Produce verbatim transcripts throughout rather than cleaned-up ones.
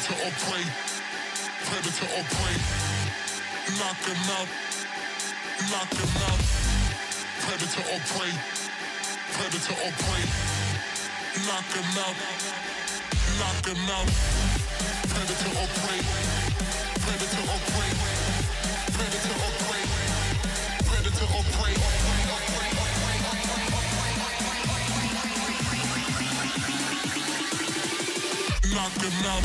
predator or prey, predator or prey. Knock 'em out, knock 'em out. Predator or prey, predator or prey. Knock 'em out, knock 'em out. Predator or prey, predator or prey. Predator or prey, predator or prey. Knock 'em out.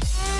Hey.